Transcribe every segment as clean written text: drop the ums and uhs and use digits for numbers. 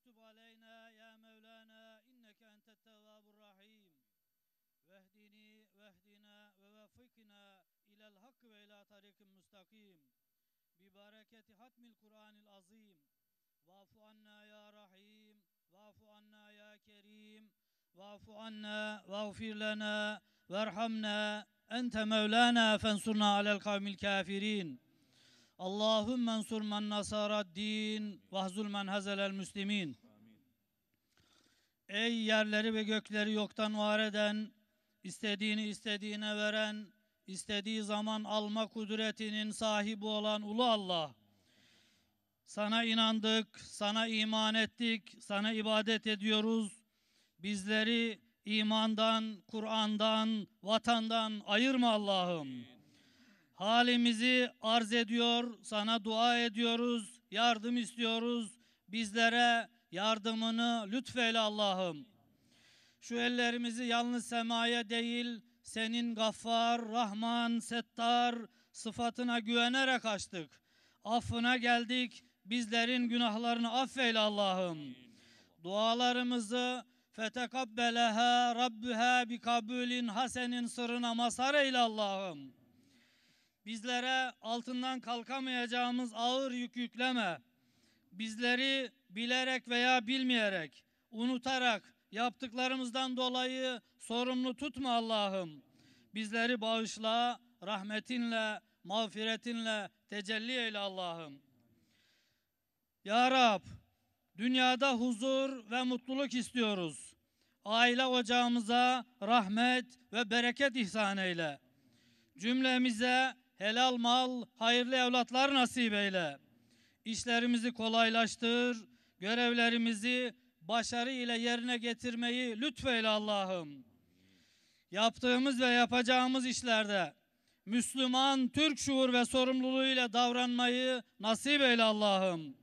وَتُبْ عَلَيْنَا يَا مَوْلَانَا اِنَّكَ اَنْتَ التَّوَّابُ الرَّحِيمُ وَاهْدِنِي وَاهْدِنَا وَوَفِّقْنَا اِلَى الْحَقِّ وَاِلَى طَرِيقٍ مُسْتَقِيمٍ بِبَرَكَةِ حَتْمِ الْقُرْآنِ الْعَظِيمِ وَاعْفُ عَنَّا يَا رَحِيمُ وَاعْفُ عَنَّا يَا كَرِيمُ وَاعْفُ عَنَّا وَاغْفِرْ لَنَا وَارْحَمْنَا أَنْتَ مَوْلَانَا فَانْصُرْنَا عَلَى الْقَوْمِ الْكَافِرِينَ Allahümme ensur men nasaraddin ve hzul men hazelel müslimin. Ey yerleri ve gökleri yoktan var eden, istediğini istediğine veren, istediği zaman alma kudretinin sahibi olan ulu Allah. Sana inandık, sana iman ettik, sana ibadet ediyoruz. Bizleri imandan, Kur'an'dan, vatandan ayırma Allah'ım. Halimizi arz ediyor, sana dua ediyoruz, yardım istiyoruz. Bizlere yardımını lütfeyle Allah'ım. Şu ellerimizi yalnız semaya değil, senin Gaffar, Rahman, Settar sıfatına güvenerek açtık. Affına geldik, bizlerin günahlarını affeyle Allah'ım. Dualarımızı fetekabbeleha rabbuha bi kabulin hasenin sırrına mazhar eyle Allah'ım. Bizlere altından kalkamayacağımız ağır yük yükleme. Bizleri bilerek veya bilmeyerek, unutarak yaptıklarımızdan dolayı sorumlu tutma Allah'ım. Bizleri bağışla, rahmetinle, mağfiretinle tecelli eyle Allah'ım. Ya Rab, dünyada huzur ve mutluluk istiyoruz. Aile ocağımıza rahmet ve bereket ihsan eyle. Cümlemize helal mal, hayırlı evlatlar nasip eyle. İşlerimizi kolaylaştır, görevlerimizi başarı ile yerine getirmeyi lütfeyle Allah'ım. Yaptığımız ve yapacağımız işlerde Müslüman, Türk şuur ve sorumluluğuyla davranmayı nasip eyle Allah'ım.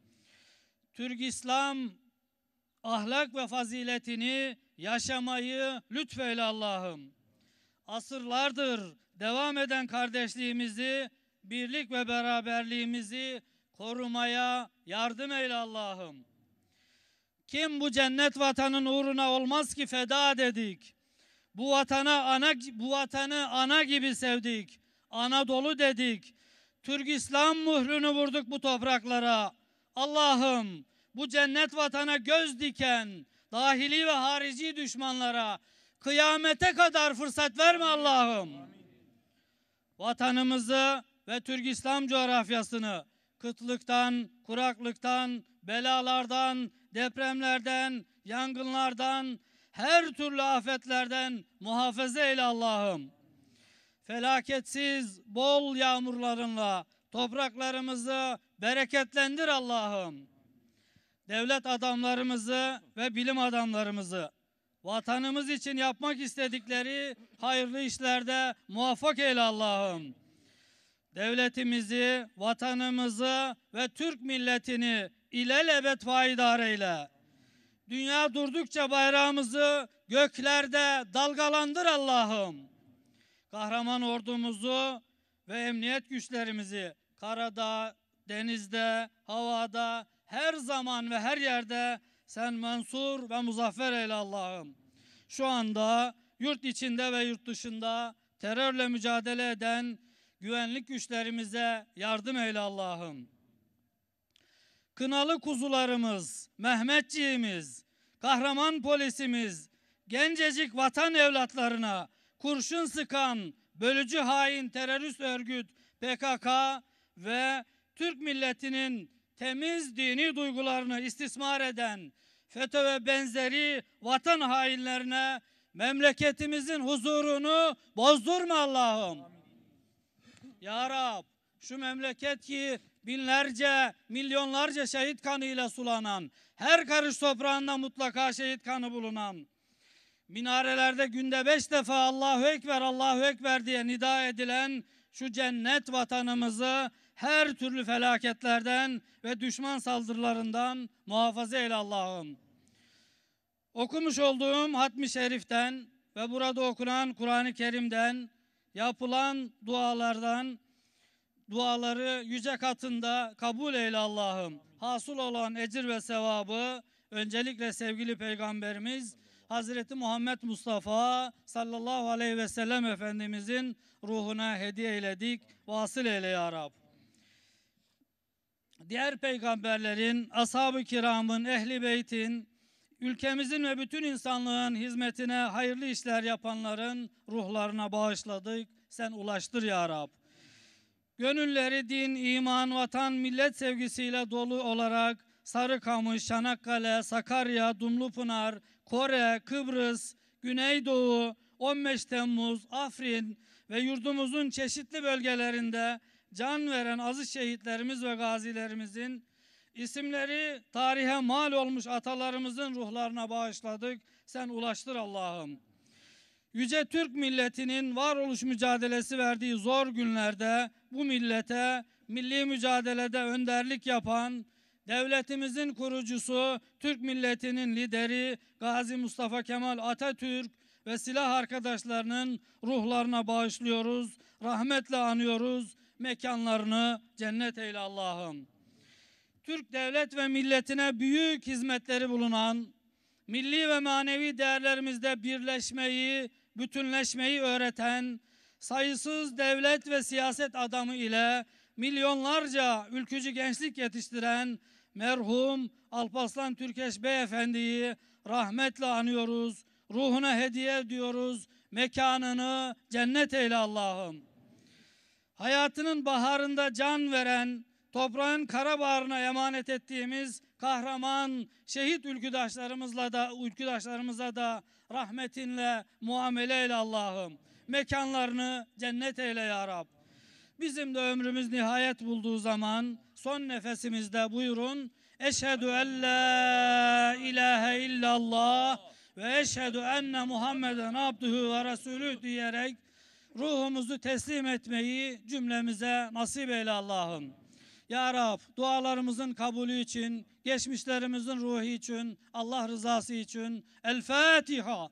Türk İslam ahlak ve faziletini yaşamayı lütfeyle Allah'ım. Asırlardır devam eden kardeşliğimizi, birlik ve beraberliğimizi korumaya yardım eyle Allah'ım. Kim bu cennet vatanın uğruna olmaz ki feda dedik. Bu vatanı ana gibi sevdik. Anadolu dedik. Türk İslam mührünü vurduk bu topraklara. Allah'ım bu cennet vatana göz diken dahili ve harici düşmanlara kıyamete kadar fırsat verme Allah'ım. Vatanımızı ve Türk İslam coğrafyasını kıtlıktan, kuraklıktan, belalardan, depremlerden, yangınlardan, her türlü afetlerden muhafaza eyle Allah'ım. Felaketsiz, bol yağmurlarınla topraklarımızı bereketlendir Allah'ım. Devlet adamlarımızı ve bilim adamlarımızı vatanımız için yapmak istedikleri hayırlı işlerde muvaffak eyle Allah'ım. Devletimizi, vatanımızı ve Türk milletini ilelebet faidare eyle. Dünya durdukça bayrağımızı göklerde dalgalandır Allah'ım. Kahraman ordumuzu ve emniyet güçlerimizi karada, denizde, havada, her zaman ve her yerde sen mansur ve muzaffer eyle Allah'ım. Şu anda yurt içinde ve yurt dışında terörle mücadele eden güvenlik güçlerimize yardım eyle Allah'ım. Kınalı kuzularımız, Mehmetçiğimiz, kahraman polisimiz, gencecik vatan evlatlarına kurşun sıkan bölücü hain terörist örgüt PKK ve Türk milletinin temiz dini duygularını istismar eden FETÖ ve benzeri vatan hainlerine memleketimizin huzurunu bozdurma Allah'ım. Ya Rab, şu memleket ki binlerce, milyonlarca şehit kanıyla sulanan, her karış toprağında mutlaka şehit kanı bulunan, minarelerde günde 5 defa Allahu Ekber, Allahu Ekber diye nida edilen şu cennet vatanımızı her türlü felaketlerden ve düşman saldırılarından muhafaza eyle Allah'ım. Okumuş olduğum Hatmi Şerif'ten ve burada okunan Kur'an-ı Kerim'den, yapılan duaları yüce katında kabul eyle Allah'ım. Hasıl olan ecir ve sevabı öncelikle sevgili Peygamberimiz Hazreti Muhammed Mustafa sallallahu aleyhi ve sellem Efendimizin ruhuna hediye eyledik. Vasıl eyle ya Rab. Diğer peygamberlerin, ashab-ı kiramın, ehli beytin, ülkemizin ve bütün insanlığın hizmetine hayırlı işler yapanların ruhlarına bağışladık. Sen ulaştır ya Rab. Gönülleri din, iman, vatan, millet sevgisiyle dolu olarak Sarıkamış, Çanakkale, Sakarya, Dumlupınar, Kore, Kıbrıs, Güneydoğu, 15 Temmuz, Afrin ve yurdumuzun çeşitli bölgelerinde can veren aziz şehitlerimiz ve gazilerimizin isimleri tarihe mal olmuş atalarımızın ruhlarına bağışladık. Sen ulaştır Allah'ım. Yüce Türk milletinin varoluş mücadelesi verdiği zor günlerde bu millete milli mücadelede önderlik yapan devletimizin kurucusu, Türk milletinin lideri Gazi Mustafa Kemal Atatürk ve silah arkadaşlarının ruhlarına bağışlıyoruz, rahmetle anıyoruz. Mekanlarını cennet eyle Allah'ım. Türk devlet ve milletine büyük hizmetleri bulunan, milli ve manevi değerlerimizde birleşmeyi, bütünleşmeyi öğreten sayısız devlet ve siyaset adamı ile milyonlarca ülkücü gençlik yetiştiren merhum Alparslan Türkeş Beyefendi'yi rahmetle anıyoruz, ruhuna hediye ediyoruz, mekanını cennet eyle Allah'ım. Hayatının baharında can veren, toprağın karabaharına emanet ettiğimiz kahraman şehit ülküdaşlarımıza da rahmetinle muamele eyle Allah'ım. Mekanlarını cennet eyle ya Rab. Bizim de ömrümüz nihayet bulduğu zaman son nefesimizde buyurun. Eşhedü en la ilahe illallah ve eşhedü enne Muhammeden abdühü ve resulüh diyerek ruhumuzu teslim etmeyi cümlemize nasip eyle Allah'ım. Ya Rab, dualarımızın kabulü için, geçmişlerimizin ruhu için, Allah rızası için El Fatiha.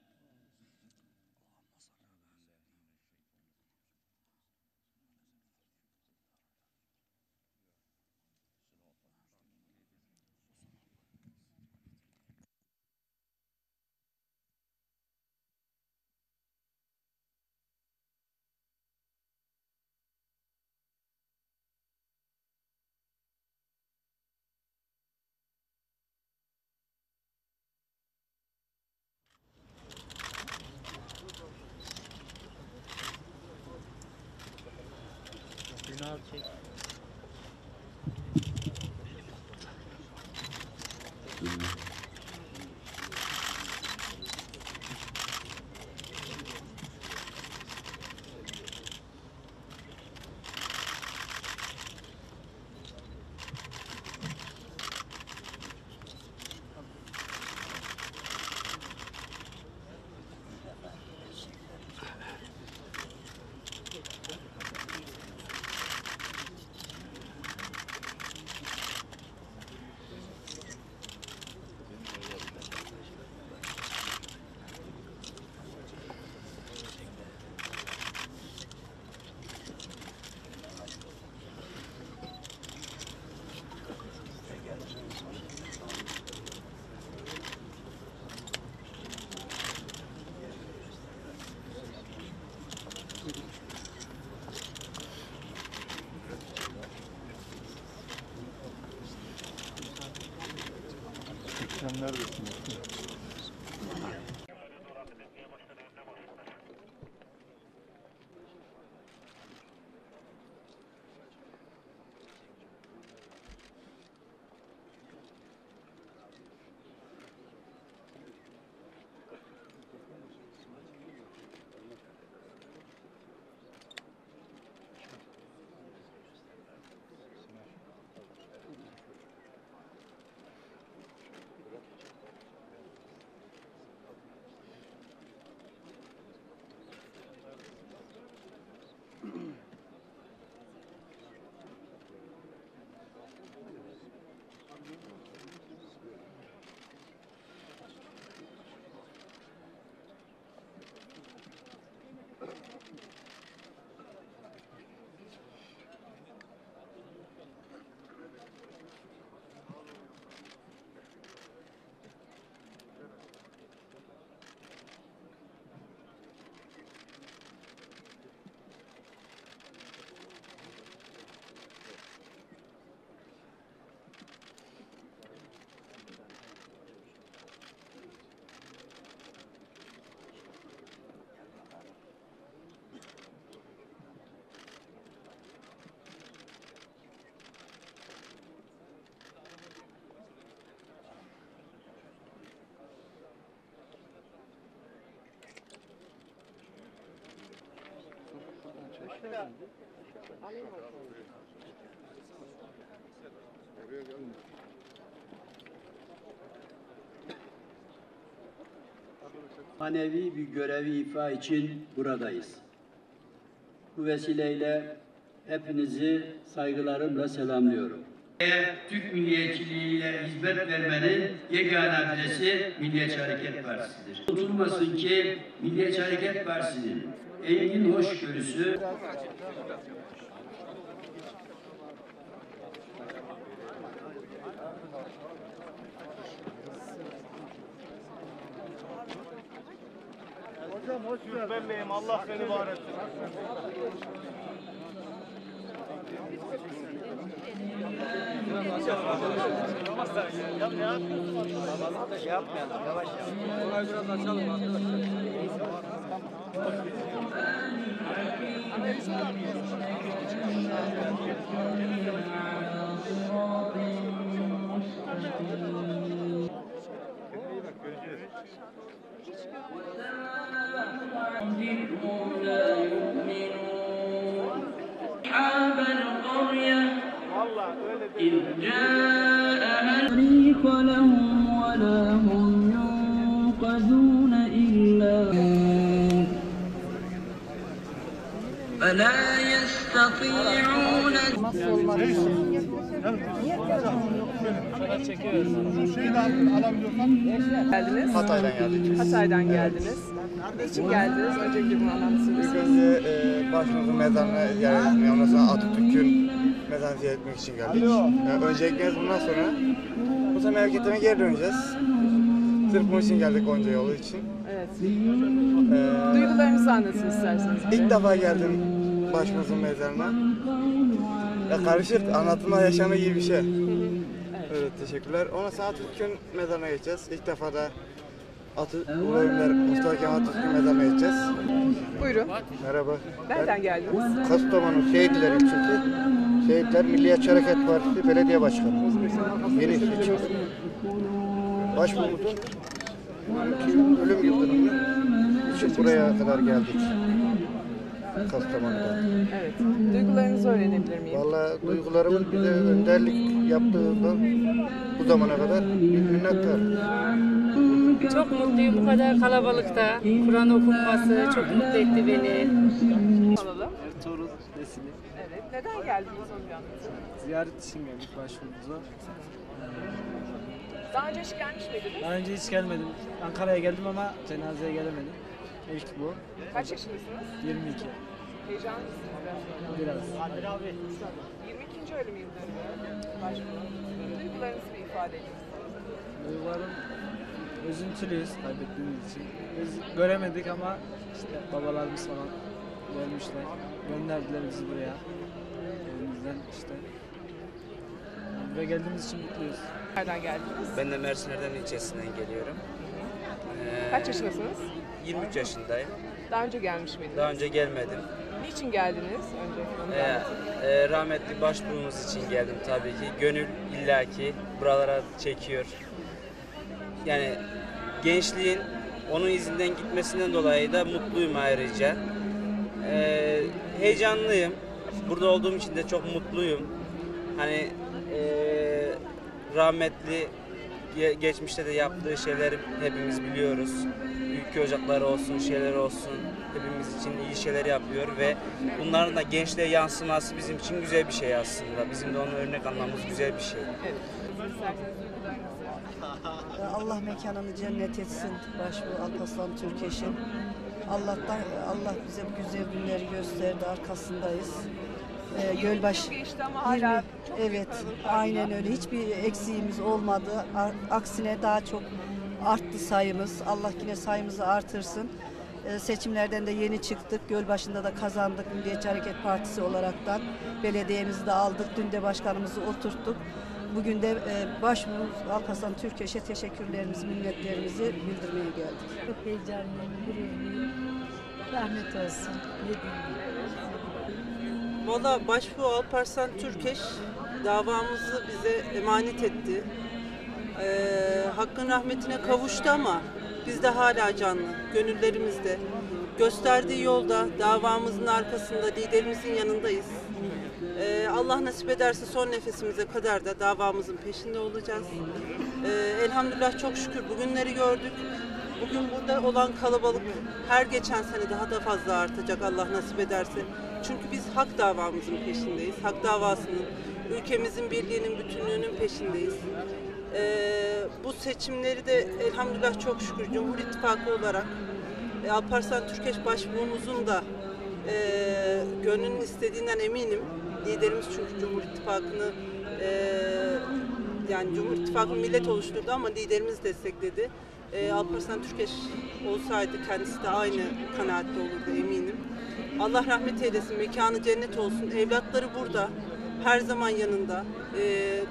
Bismillah. Alayım bakalım. Oraya gelme. Manevi bir görevi ifa için buradayız. Bu vesileyle hepinizi saygılarımla selamlıyorum. Türk milliyetçiliğiyle hizmet vermenin yegane adresi Milliyetçi Hareket Partisi'dir. Unutulmasın ki Milliyetçi Hareket Partisi'nin engin hoşgörüsü... Hocam hoş geldin. Ben beyim, Allah seni var etsin. Hatay'dan geldik. Hatay'dan geldiniz. Ne için geldiniz? Önceki bunu anlattınız. Önce başımızın mezarına ziyaret etmeye, ondan sonra Atatürk'ün mezarını ziyaret etmek için geldik. Öncelikle bundan sonra bu sefer memleketine geri döneceğiz. Sırf bunun için geldik, onca yolu için. Evet. Duygularınızı anlatın isterseniz. İlk defa geldim başımızın mezarına. Ya karışık, anlatma yaşamı gibi bir şey. Evet, teşekkürler. Ona saat Atatürk'ün mezarına geçeceğiz. İlk defa da Mustafa Kemal Atatürk'ün mezarına geçeceğiz. Buyurun. Merhaba. Nereden geldiniz? Kastamonu, Şehitler ilçesi. Şehitler Milliyetçi Hareket Partisi Belediye Başkanı. Yeni seçim. Başbuğumuzun ölüm yıldönümü için buraya kadar geldik. Kastamonu'da. Evet. Duygularınızı öğrenebilir miyim? Vallahi duygularımın bize önderlik yaptığından bu zamana kadar minnettar. Çok mutluyum, bu kadar kalabalıkta Kur'an okunması çok mutlu etti beni. Alalım. Ertuğrul Nesin'i. Evet. Neden geldiniz hocam? Ziyaret için geldik başvurumuza. Daha önce hiç gelmiş miydiniz? Daha önce hiç gelmedim. Ankara'ya geldim ama cenazeye gelemedim. İlk bu. Kaç yaşındasınız? 22. Heyecanlı mısınız? Biraz. Adil abi. 22. ölüm yıldönümü başvurumuz. Duygularınızı mı ifade ediyorsunuz? Duygularım üzüntülüyüz kaybettiğimiz için. Biz göremedik ama işte babalarımız falan görmüşler. Gönderdiler bizi buraya. Elimizden işte. Ve geldiğimiz için mutluyuz. Nereden geldiniz? Ben de Mersin Erdem ilçesinden geliyorum. Kaç yaşındasınız? 23 yaşındayım. Daha önce gelmiş miydiniz? Daha önce gelmedim. Niçin geldiniz? Önce rahmetli başbuğumuz için geldim tabii ki. Gönül illaki buralara çekiyor. Yani gençliğin onun izinden gitmesinden dolayı da mutluyum ayrıca. Heyecanlıyım. Burada olduğum için de çok mutluyum. Hani rahmetli geçmişte de yaptığı şeyleri hepimiz biliyoruz. Ülke ocakları olsun, şeyler olsun, hepimiz için iyi şeyler yapıyor ve bunların da gençliğe yansıması bizim için güzel bir şey aslında. Bizim de onun örnek almamız güzel bir şey. Evet. Allah mekanını cennet etsin başbuğ Alparslan Türkeş'in. Allah bize bu güzel günleri gösterdi, arkasındayız. Gölbaşı. Evet, aynen öyle. Hiçbir eksiğimiz olmadı. Aksine daha çok arttı sayımız. Allah yine sayımızı artırsın. Seçimlerden de yeni çıktık. Gölbaşı'nda da kazandık Milliyetçi Hareket Partisi olaraktan. Belediyemizi de aldık. Dün de başkanımızı oturttuk. Bugün de başbuğumuz Alparslan Türkeş'e teşekkürlerimizi, minnetlerimizi bildirmeye geldik. Çok heyecanlıyım, gururluyum. Rahmet olsun. Valla başbuğ Alparslan Türkeş davamızı bize emanet etti. Hakkın rahmetine kavuştu ama biz de hala canlı, gönüllerimizde. Gösterdiği yolda, davamızın arkasında, liderimizin yanındayız. Allah nasip ederse son nefesimize kadar da davamızın peşinde olacağız. Elhamdülillah, çok şükür bugünleri gördük. Bugün burada olan kalabalık her geçen sene daha da fazla artacak Allah nasip ederse. Çünkü biz hak davamızın peşindeyiz. Hak davasının, ülkemizin birliğinin, bütünlüğünün peşindeyiz. Bu seçimleri de elhamdülillah çok şükür Cumhur İttifakı olarak Alparslan Türkeş başbuğumuzun da gönlünün istediğinden eminim. Liderimiz çünkü Cumhur İttifakı'nı yani Cumhur İttifakı'nı millet oluşturdu ama liderimiz destekledi. Alparslan Türkeş olsaydı kendisi de aynı kanaatte olurdu eminim. Allah rahmet eylesin, mekanı cennet olsun. Evlatları burada, her zaman yanında.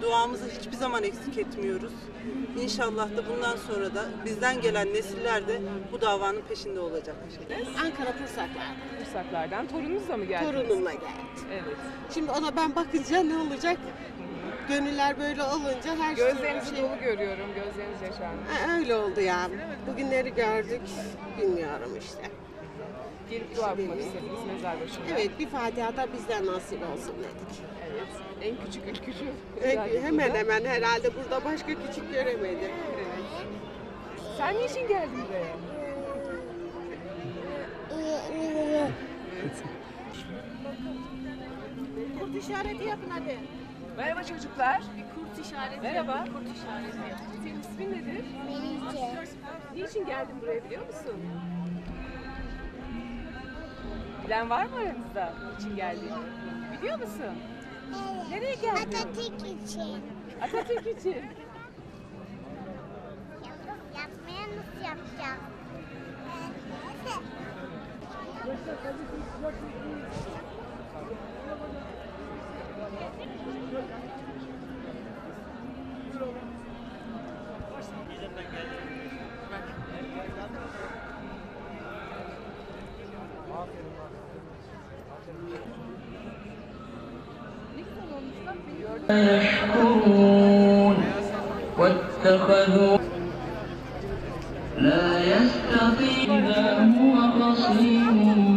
Duamızı hiçbir zaman eksik etmiyoruz. İnşallah da bundan sonra da bizden gelen nesiller de bu davanın peşinde olacak. Ankara Pursaklar'dan. Torununuzla mı geldiniz? Torunumla geldim. Evet. Şimdi ona ben bakınca ne olacak? Gönüller böyle olunca her şey... Gözlerinizi dolu görüyorum, gözleriniz yaşanmış. Öyle oldu ya. Bugünleri gördük, bilmiyorum işte. Gelip dua bulmak istediniz mezar başında. Evet, bir Fatiha da bizden nasip olsun dedik. Evet, en küçük ülkücü. Hemen hemen herhalde burada başka küçük göremedim. Evet. Sen niçin geldin buraya? Evet. Kurt işareti yapın hadi. Merhaba çocuklar. Bir kurt işareti. Merhaba. Kurt işareti. Senin ismin nedir? Melike. Niçin geldin buraya biliyor musun? Bilen var mı aranızda için geldiğini? Biliyor musun? Evet. Nereye geldin? Atatürk için. Atatürk için. Yavrum yapmaya nasıl yapacağım? يشكرون واتخذوا لا يستطيع إذا هو قصير